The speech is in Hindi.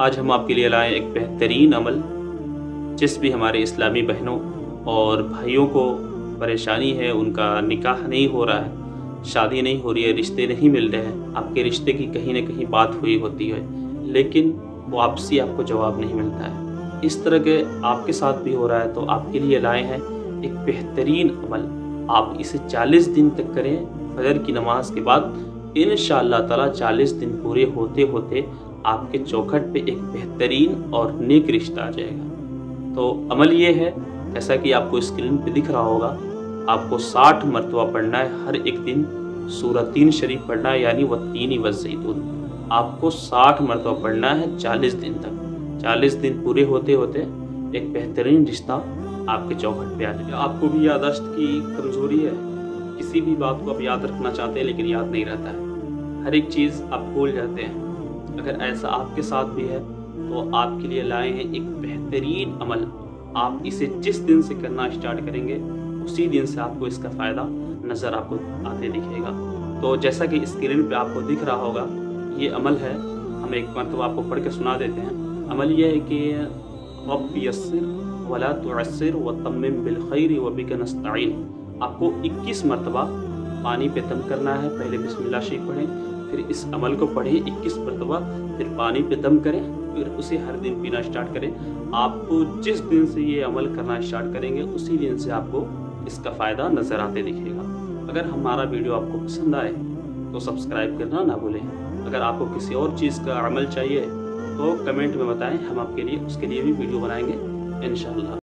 आज हम आपके लिए लाए एक बेहतरीन अमल जिस भी हमारे इस्लामी बहनों और भाइयों को परेशानी है, उनका निकाह नहीं हो रहा है, शादी नहीं हो रही है, रिश्ते नहीं मिल रहे हैं। आपके रिश्ते की कहीं ना कहीं बात हुई होती है लेकिन वापसी आपको जवाब नहीं मिलता है। इस तरह के आपके साथ भी हो रहा है तो आपके लिए लाए हैं एक बेहतरीन अमल। आप इसे 40 दिन तक करें, फजर की नमाज के बाद इंशाअल्लाह ताला 40 दिन पूरे होते होते आपके चौखट पे एक बेहतरीन और नेक रिश्ता आ जाएगा। तो अमल ये है, जैसा कि आपको स्क्रीन पे दिख रहा होगा, आपको 60 मरतबा पढ़ना है। हर एक दिन सूरतीन शरीफ पढ़ना है, यानी वत्तीनी वज़ैतून। आपको 60 मरतबा पढ़ना है 40 दिन तक। 40 दिन पूरे होते होते एक बेहतरीन रिश्ता आपके चौखट पे आ जाएगा। आपको भी याददाश्त की कमज़ोरी है, किसी भी बात को आप याद रखना चाहते हैं लेकिन याद नहीं रहता है, हर एक चीज़ आप भूल जाते हैं। अगर ऐसा आपके साथ भी है तो आपके लिए लाए हैं एक बेहतरीन अमल। आप इसे जिस दिन से करना स्टार्ट करेंगे उसी दिन से आपको इसका फ़ायदा नज़र आपको आते दिखेगा। तो जैसा कि स्क्रीन पे आपको दिख रहा होगा, ये अमल है। हम एक मरतबा आपको पढ़ के सुना देते हैं। अमल यह है कि रब यस्सिर वला तुअस्सिर वतम्मिम बिलखैर वबिक नस्तईन। आपको 21 मरतबा पानी पे तम करना है। पहले बिस्मिल्लाह शरीफ पढ़ें, फिर इस अमल को पढ़ें 21 मरतबा, फिर पानी पे दम करें, फिर उसे हर दिन पीना स्टार्ट करें। आपको जिस दिन से ये अमल करना स्टार्ट करेंगे उसी दिन से आपको इसका फ़ायदा नज़र आते दिखेगा। अगर हमारा वीडियो आपको पसंद आए तो सब्सक्राइब करना ना भूलें। अगर आपको किसी और चीज़ का अमल चाहिए तो कमेंट में बताएं, हम आपके लिए उसके लिए भी वीडियो बनाएंगे इंशाल्लाह।